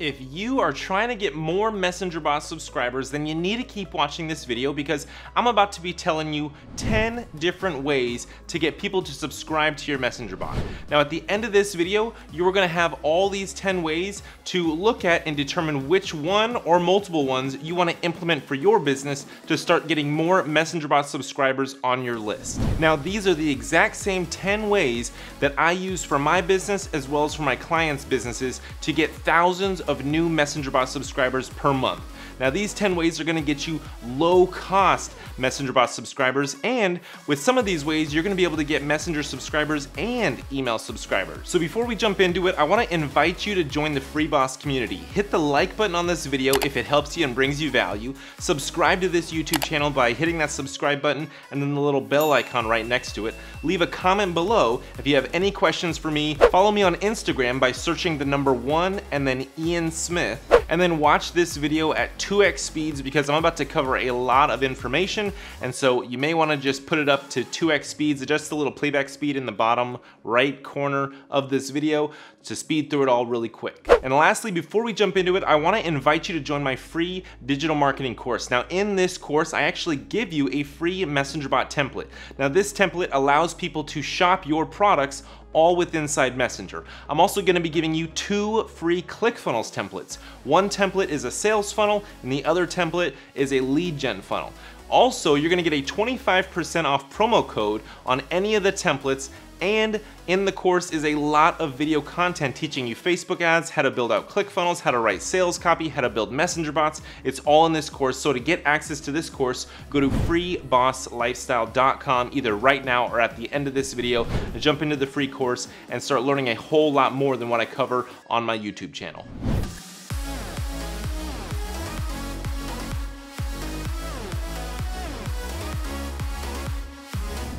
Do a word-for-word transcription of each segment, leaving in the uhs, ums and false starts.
If you are trying to get more Messenger Boss subscribers, then you need to keep watching this video because I'm about to be telling you ten different ways to get people to subscribe to your Messenger Bot. Now, at the end of this video, you're gonna have all these ten ways to look at and determine which one or multiple ones you wanna implement for your business to start getting more Messenger Bot subscribers on your list. Now, these are the exact same ten ways that I use for my business as well as for my clients' businesses to get thousands of new Messenger Bot subscribers per month. Now, these ten ways are gonna get you low-cost Messenger Bot subscribers, and with some of these ways, you're gonna be able to get Messenger subscribers and email subscribers. So before we jump into it, I wanna invite you to join the Free Boss community. Hit the like button on this video if it helps you and brings you value. Subscribe to this YouTube channel by hitting that subscribe button and then the little bell icon right next to it. Leave a comment below if you have any questions for me. Follow me on Instagram by searching the number one and then Ian Smith. And then watch this video at two X speeds because I'm about to cover a lot of information, and so you may want to just put it up to two X speeds. Adjust the little playback speed in the bottom right corner of this video to speed through it all really quick. And lastly, before we jump into it, I want to invite you to join my free digital marketing course. Now, in this course, I actually give you a free Messenger Bot template. Now, this template allows people to shop your products all with inside Messenger. I'm also gonna be giving you two free ClickFunnels templates. One template is a sales funnel and the other template is a lead gen funnel. Also, you're gonna get a twenty-five percent off promo code on any of the templates, and in the course is a lot of video content teaching you Facebook ads, how to build out ClickFunnels, how to write sales copy, how to build Messenger bots. It's all in this course. So to get access to this course, go to free boss lifestyle dot com either right now or at the end of this video, and jump into the free course and start learning a whole lot more than what I cover on my YouTube channel.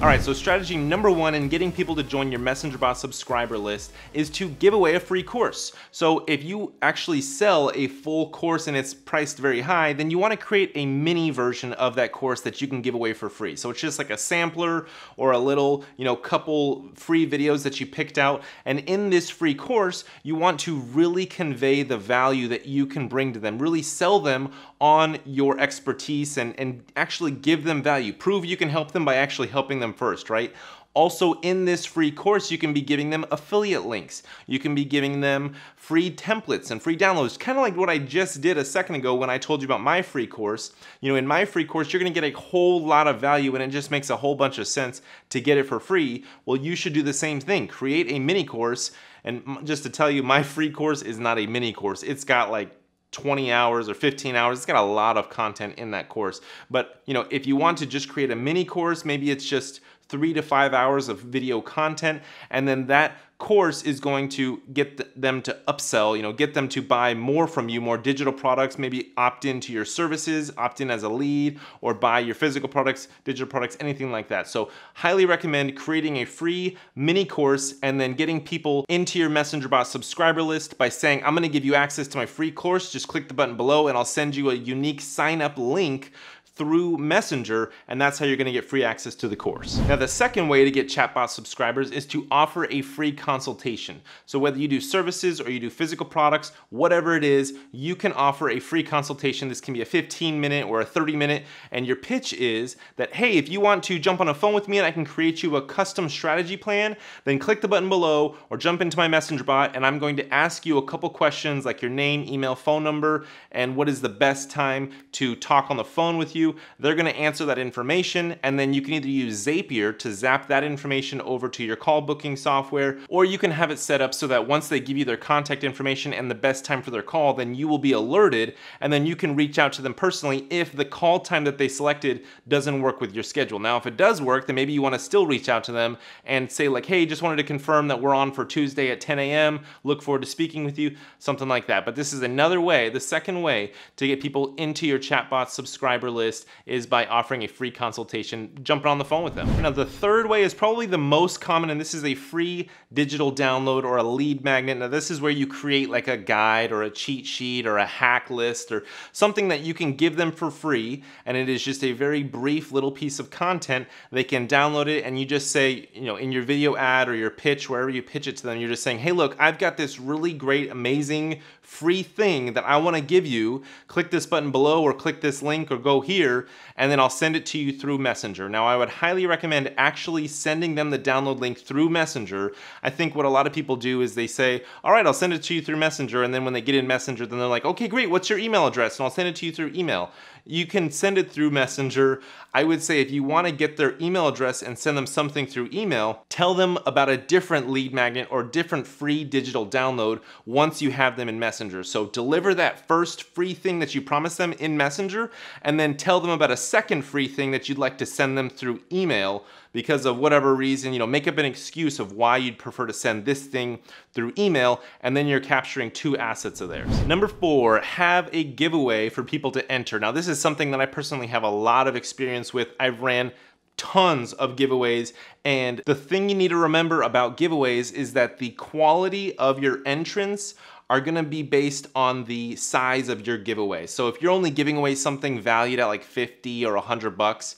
All right, so strategy number one in getting people to join your Messenger Bot subscriber list is to give away a free course. So if you actually sell a full course and it's priced very high, then you want to create a mini version of that course that you can give away for free. So it's just like a sampler or a little, you know, couple free videos that you picked out. And in this free course, you want to really convey the value that you can bring to them, really sell them on your expertise and, and actually give them value. Prove you can help them by actually helping them Them first, right? Also, in this free course, you can be giving them affiliate links. You can be giving them free templates and free downloads, kind of like what I just did a second ago when I told you about my free course. You know, in my free course, you're gonna get a whole lot of value, and it just makes a whole bunch of sense to get it for free. Well, you should do the same thing. Create a mini course. And just to tell you, my free course is not a mini course. It's got like twenty hours or fifteen hours. It's got a lot of content in that course. But you know, if you want to just create a mini course, maybe it's just three to five hours of video content, and then that course is going to get them to upsell, you know, get them to buy more from you, more digital products, maybe opt into your services, opt in as a lead, or buy your physical products, digital products, anything like that. So highly recommend creating a free mini course and then getting people into your Messenger Bot subscriber list by saying, I'm gonna give you access to my free course. Just click the button below and I'll send you a unique sign up link through Messenger, and that's how you're gonna get free access to the course. Now, the second way to get chatbot subscribers is to offer a free consultation. So whether you do services or you do physical products, whatever it is, you can offer a free consultation. This can be a fifteen minute or a thirty minute, and your pitch is that, hey, if you want to jump on a phone with me and I can create you a custom strategy plan, then click the button below or jump into my Messenger Bot, and I'm going to ask you a couple questions like your name, email, phone number, and what is the best time to talk on the phone with you. They're gonna answer that information, and then you can either use Zapier to zap that information over to your call booking software, or you can have it set up so that once they give you their contact information and the best time for their call, then you will be alerted, and then you can reach out to them personally if the call time that they selected doesn't work with your schedule. Now, if it does work, then maybe you wanna still reach out to them and say like, hey, just wanted to confirm that we're on for Tuesday at ten A M Look forward to speaking with you, something like that. But this is another way, the second way to get people into your chatbot subscriber list is by offering a free consultation, jumping on the phone with them. Now, the third way is probably the most common, and this is a free digital download or a lead magnet. Now, this is where you create like a guide or a cheat sheet or a hack list or something that you can give them for free, and it is just a very brief little piece of content. They can download it, and you just say, you know, in your video ad or your pitch, wherever you pitch it to them, you're just saying, hey, look, I've got this really great, amazing free thing that I want to give you, click this button below or click this link or go here, and then I'll send it to you through Messenger. Now, I would highly recommend actually sending them the download link through Messenger. I think what a lot of people do is they say, all right, I'll send it to you through Messenger, and then when they get in Messenger, then they're like, okay, great, what's your email address? And I'll send it to you through email. You can send it through Messenger. I would say if you want to get their email address and send them something through email, tell them about a different lead magnet or different free digital download once you have them in Messenger. So deliver that first free thing that you promised them in Messenger, and then tell them about a second free thing that you'd like to send them through email because of whatever reason. You know, make up an excuse of why you'd prefer to send this thing through email, and then you're capturing two assets of theirs. Number four, have a giveaway for people to enter. Now, this is something that I personally have a lot of experience with. I've ran tons of giveaways, and the thing you need to remember about giveaways is that the quality of your entrants are gonna be based on the size of your giveaway. So if you're only giving away something valued at like fifty or a hundred bucks,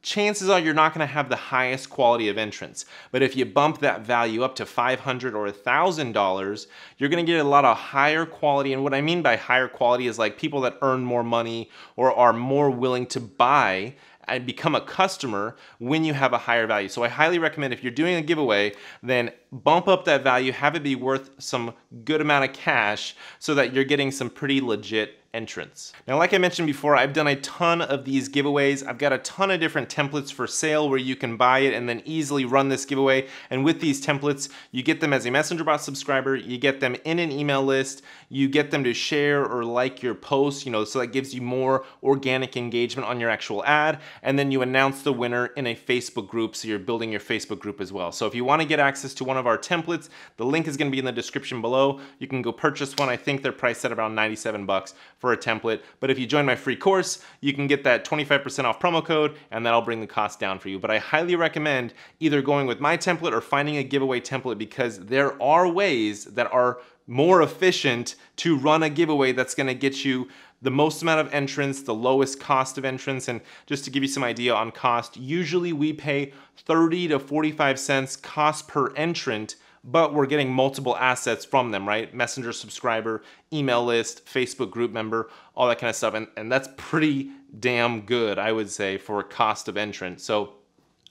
chances are you're not gonna have the highest quality of entrants. But if you bump that value up to five hundred or a thousand dollars, you're gonna get a lot of higher quality. And what I mean by higher quality is like people that earn more money or are more willing to buy and become a customer when you have a higher value. So I highly recommend if you're doing a giveaway, then bump up that value, have it be worth some good amount of cash so that you're getting some pretty legit entrants. Now, like I mentioned before, I've done a ton of these giveaways. I've got a ton of different templates for sale where you can buy it and then easily run this giveaway. And with these templates, you get them as a Messenger bot subscriber, you get them in an email list, you get them to share or like your post, you know, so that gives you more organic engagement on your actual ad. And then you announce the winner in a Facebook group, so you're building your Facebook group as well. So if you want to get access to one of our templates, the link is going to be in the description below. You can go purchase one. I think they're priced at around ninety-seven bucks for a template. But if you join my free course, you can get that twenty-five percent off promo code, and that'll bring the cost down for you. But I highly recommend either going with my template or finding a giveaway template, because there are ways that are more efficient to run a giveaway that's gonna get you the most amount of entrants, the lowest cost of entrants. And just to give you some idea on cost, usually we pay thirty to forty-five cents cost per entrant, but we're getting multiple assets from them, right? Messenger subscriber, email list, Facebook group member, all that kind of stuff. And, and that's pretty damn good, I would say, for a cost of entrant. So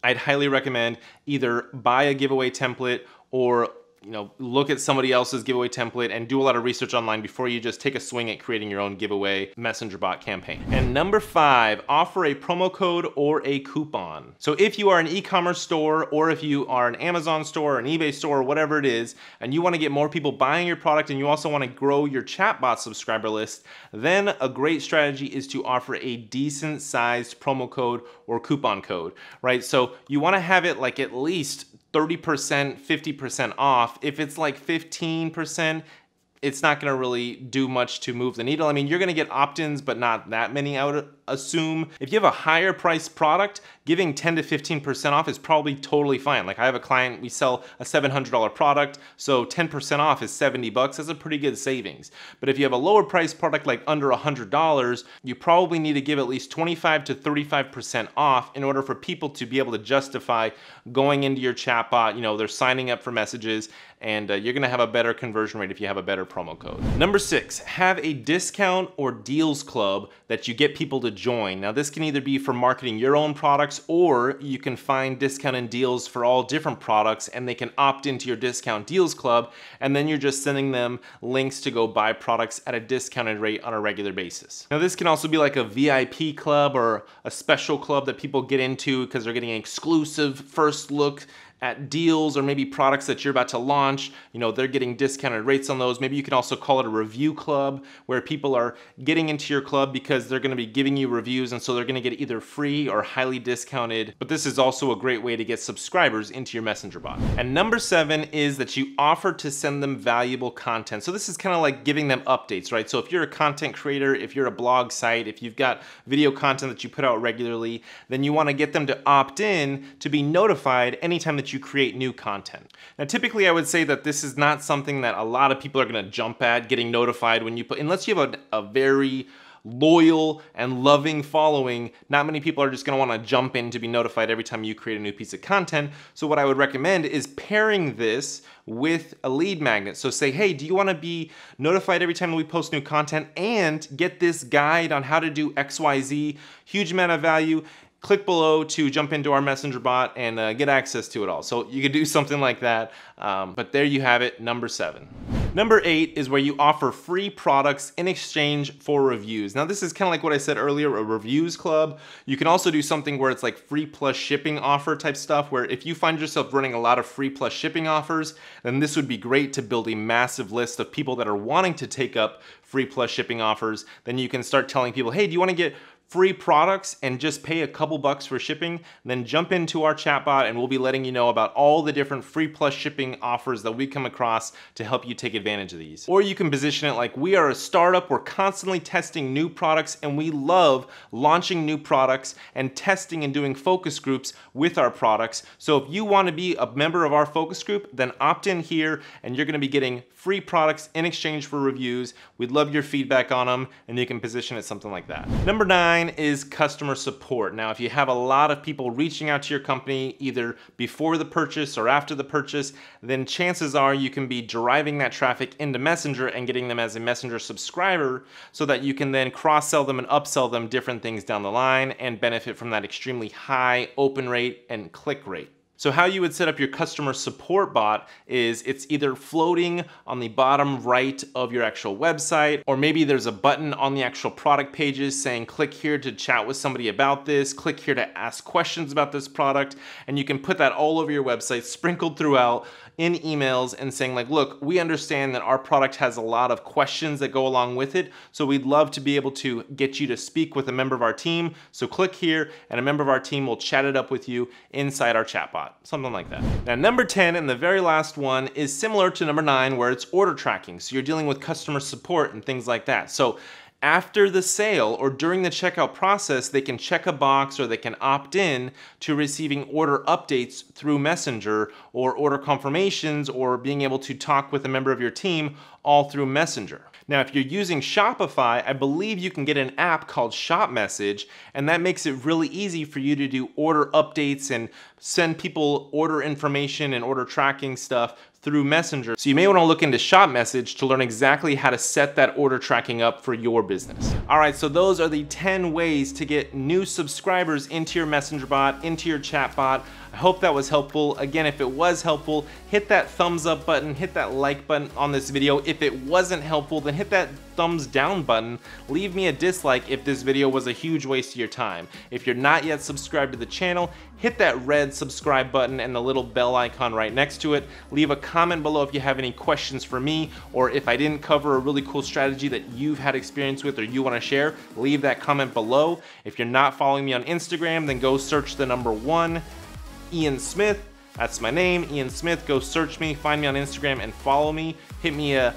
I'd highly recommend either buy a giveaway template or you know, look at somebody else's giveaway template and do a lot of research online before you just take a swing at creating your own giveaway messenger bot campaign. And number five, offer a promo code or a coupon. So if you are an e-commerce store, or if you are an Amazon store or an eBay store or whatever it is, and you want to get more people buying your product and you also want to grow your chatbot subscriber list, then a great strategy is to offer a decent sized promo code or coupon code, right? So you want to have it like at least thirty percent, fifty percent off. If it's like fifteen percent, it's not gonna really do much to move the needle. I mean, you're gonna get opt-ins, but not that many, I would assume. If you have a higher priced product, giving ten to fifteen percent off is probably totally fine. Like I have a client, we sell a seven hundred dollar product, so ten percent off is seventy bucks. That's a pretty good savings. But if you have a lower priced product, like under one hundred dollars, you probably need to give at least twenty-five to thirty-five percent off in order for people to be able to justify going into your chatbot. You know, they're signing up for messages, and uh, you're gonna have a better conversion rate if you have a better promo code. Number six, have a discount or deals club that you get people to join. Now this can either be for marketing your own products, or you can find discount and deals for all different products and they can opt into your discount deals club, and then you're just sending them links to go buy products at a discounted rate on a regular basis. Now this can also be like a V I P club or a special club that people get into because they're getting an exclusive first look at deals or maybe products that you're about to launch. You know, they're getting discounted rates on those. Maybe you can also call it a review club, where people are getting into your club because they're gonna be giving you reviews, and so they're gonna get either free or highly discounted. But this is also a great way to get subscribers into your messenger bot. And number seven is that you offer to send them valuable content. So this is kind of like giving them updates, right? So if you're a content creator, if you're a blog site, if you've got video content that you put out regularly, then you wanna get them to opt in to be notified anytime that you you create new content. Now, typically I would say that this is not something that a lot of people are gonna jump at, getting notified when you put, unless you have a, a very loyal and loving following, not many people are just gonna wanna jump in to be notified every time you create a new piece of content. So what I would recommend is pairing this with a lead magnet. So say, hey, do you wanna be notified every time we post new content and get this guide on how to do X Y Z, huge amount of value? Click below to jump into our messenger bot and uh, get access to it all. So you could do something like that, um, but there you have it, number seven. Number eight is where you offer free products in exchange for reviews. Now this is kind of like what I said earlier, a reviews club. You can also do something where it's like free plus shipping offer type stuff, where if you find yourself running a lot of free plus shipping offers, then this would be great to build a massive list of people that are wanting to take up free plus shipping offers. Then you can start telling people, hey, do you want to get free products and just pay a couple bucks for shipping? And then jump into our chatbot and we'll be letting you know about all the different free plus shipping offers that we come across to help you take advantage of these. Or you can position it like, we are a startup, we're constantly testing new products and we love launching new products and testing and doing focus groups with our products. So if you want to be a member of our focus group, then opt in here and you're going to be getting free products in exchange for reviews. We'd love your feedback on them, and you can position it something like that. Number nine is customer support. Now, if you have a lot of people reaching out to your company, either before the purchase or after the purchase, then chances are you can be driving that traffic into Messenger and getting them as a Messenger subscriber so that you can then cross-sell them and upsell them different things down the line and benefit from that extremely high open rate and click rate. So how you would set up your customer support bot is it's either floating on the bottom right of your actual website, or maybe there's a button on the actual product pages saying, click here to chat with somebody about this, click here to ask questions about this product. And you can put that all over your website, sprinkled throughout in emails and saying like, look, we understand that our product has a lot of questions that go along with it. So we'd love to be able to get you to speak with a member of our team. So click here and a member of our team will chat it up with you inside our chatbot. Something like that. Now, number ten and the very last one is similar to number nine, where it's order tracking. So you're dealing with customer support and things like that. So after the sale or during the checkout process, they can check a box or they can opt in to receiving order updates through Messenger, or order confirmations, or being able to talk with a member of your team all through Messenger. Now, if you're using Shopify, I believe you can get an app called ShopMessage, and that makes it really easy for you to do order updates and send people order information and order tracking stuff through Messenger. So you may wanna look into ShopMessage to learn exactly how to set that order tracking up for your business. All right, so those are the ten ways to get new subscribers into your Messenger bot, into your chat bot. I hope that was helpful. Again, if it was helpful, hit that thumbs up button, hit that like button on this video. If it wasn't helpful, then hit that thumbs down button. Leave me a dislike if this video was a huge waste of your time. If you're not yet subscribed to the channel, hit that red subscribe button and the little bell icon right next to it. Leave a comment below if you have any questions for me, or if I didn't cover a really cool strategy that you've had experience with or you wanna share, leave that comment below. If you're not following me on Instagram, then go search the number one, Ian Smith. That's my name, Ian Smith. Go search me, find me on Instagram and follow me. Hit me a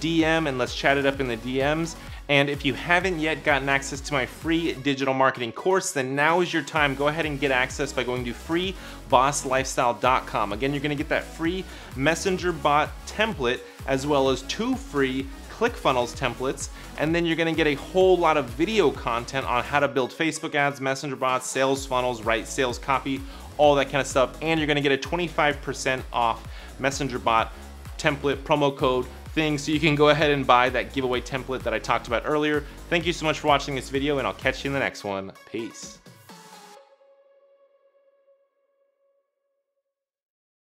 D M and let's chat it up in the D Ms. And if you haven't yet gotten access to my free digital marketing course, then now is your time. Go ahead and get access by going to free boss lifestyle dot com. Again, you're gonna get that free messenger bot template as well as two free ClickFunnels templates, and then you're gonna get a whole lot of video content on how to build Facebook ads, messenger bots, sales funnels, write sales copy, all that kind of stuff. And you're gonna get a twenty-five percent off messenger bot template promo code thing, so you can go ahead and buy that giveaway template that I talked about earlier. Thank you so much for watching this video, and I'll catch you in the next one. Peace.